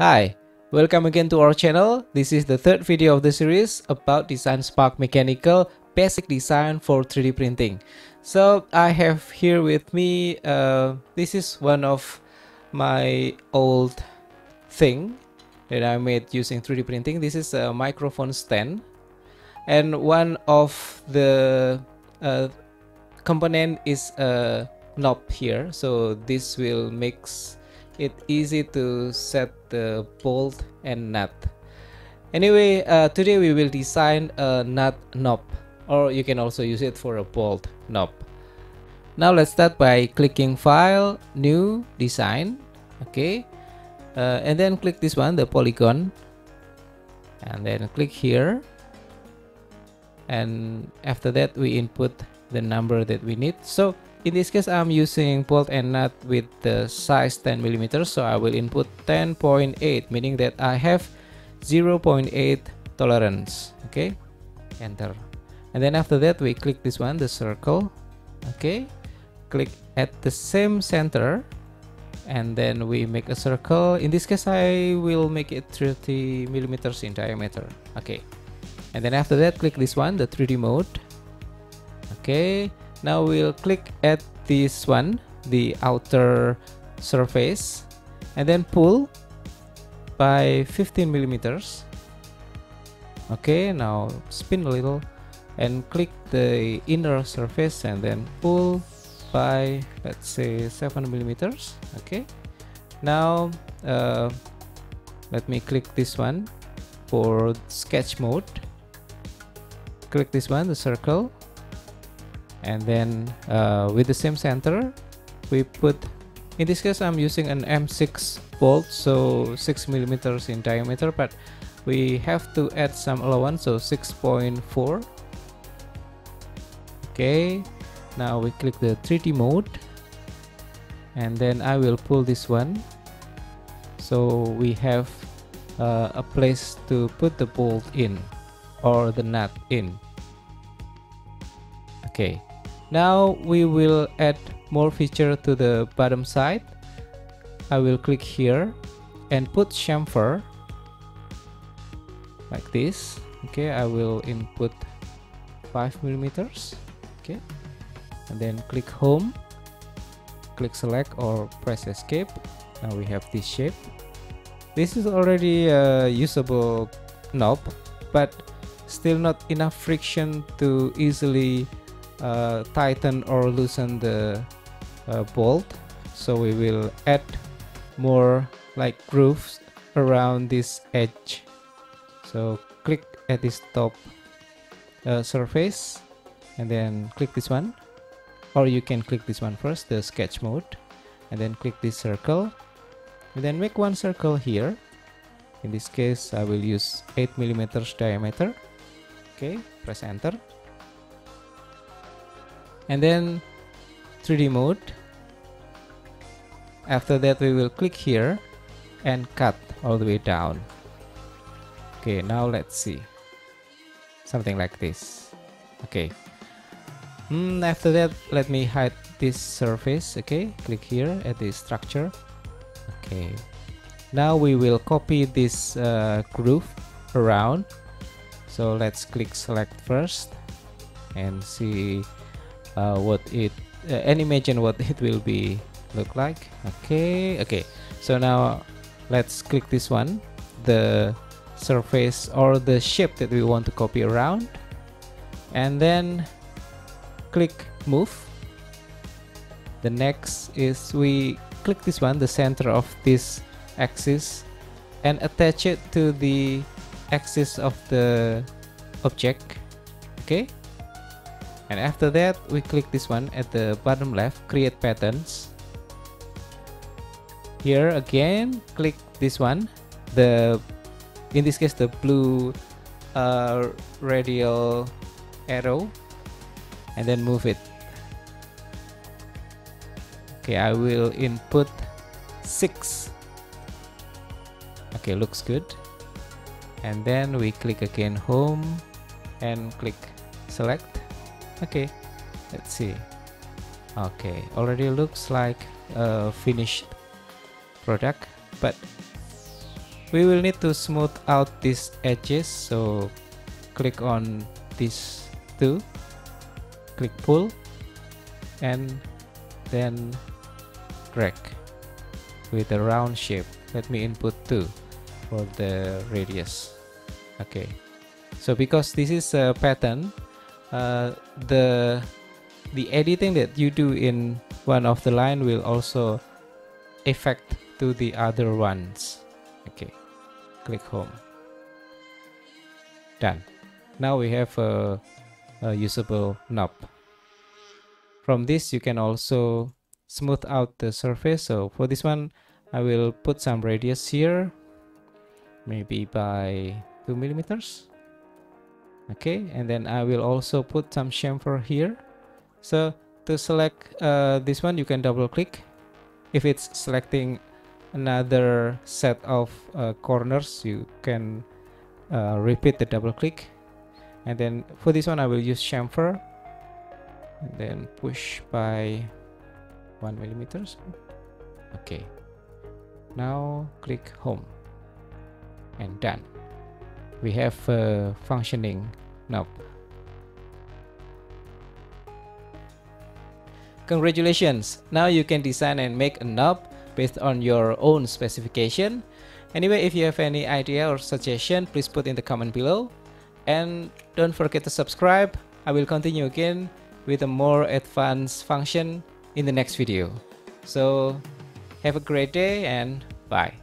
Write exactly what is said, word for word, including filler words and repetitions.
Hi, welcome again to our channel. This is the third video of the series about Design Spark Mechanical basic design for three D printing. So I have here with me, uh, this is one of my old thing that I made using three D printing. This is a microphone stand, and one of the uh, component is a knob here, so this will make it easy to set the bolt and nut. Anyway, uh, today we will design a nut knob, or you can also use it for a bolt knob. Now let's start by clicking File, New, Design, okay, uh, and then click this one, the polygon, and then click here, and after that we input the number that we need. So in this case, I'm using bolt and nut with the size ten millimeters, so I will input ten point eight, meaning that I have zero point eight tolerance. Okay, enter. And then after that, we click this one, the circle. Okay, click at the same center, and then we make a circle. In this case, I will make it thirty millimeters in diameter. Okay, and then after that, click this one, the three D mode. Okay. Now we'll click at this one, the outer surface, and then pull by fifteen millimeters. Okay, now spin a little and click the inner surface and then pull by, let's say, seven millimeters. Okay, now uh, let me click this one for sketch mode. Click this one, the circle. And then uh, with the same center, we put, in this case I'm using an M six bolt, so six millimeters in diameter, but we have to add some allowance, so six point four. Okay, now we click the three D mode, and then I will pull this one, so we have uh, a place to put the bolt in, or the nut in. Okay. Now we will add more feature to the bottom side. I will click here and put chamfer like this. Okay, I will input five millimeters. Okay, and then click home, click select or press escape. Now we have this shape. This is already a usable knob, but still not enough friction to easily Uh, tighten or loosen the uh, bolt, so we will add more like grooves around this edge. So click at this top uh, surface and then click this one, or you can click this one first, the sketch mode, and then click this circle, and then make one circle here. In this case I will use eight millimeters diameter. Okay, press enter. And then three D mode. After that we will click here and cut all the way down. Okay, now let's see. Something like this. Okay. Mm, after that, let me hide this surface. Okay, click here at this structure. Okay. Now we will copy this uh, groove around. So let's click select first and see Uh, what it uh, and imagine what it will be look like. Okay, okay, so now let's click this one, the surface or the shape that we want to copy around, and then click move. The next is we click this one, the center of this axis, and attach it to the axis of the object. Okay. And after that, we click this one at the bottom left, create patterns. Here again, click this one, the, in this case, the blue uh, radial arrow, and then move it. Okay, I will input six. Okay, looks good. And then we click again home and click select. Okay, let's see. Okay, already looks like a finished product, but we will need to smooth out these edges, so click on these two, click pull, and then drag with a round shape. Let me input two for the radius. Okay, so because this is a pattern, uh, the the editing that you do in one of the line will also affect to the other ones. Okay, click home. Done. Now we have a, a usable knob. From this you can also smooth out the surface. So for this one I will put some radius here, maybe by two millimeters. Okay, and then I will also put some chamfer here. So to select uh, this one, you can double click. If it's selecting another set of uh, corners, you can uh, repeat the double click. And then for this one I will use chamfer and then push by one millimeters. Okay, now click home, and done. We have a functioning knob. Congratulations! Now you can design and make a knob based on your own specification. Anyway, if you have any idea or suggestion, please put in the comment below. And don't forget to subscribe. I will continue again with a more advanced function in the next video. So have a great day and bye.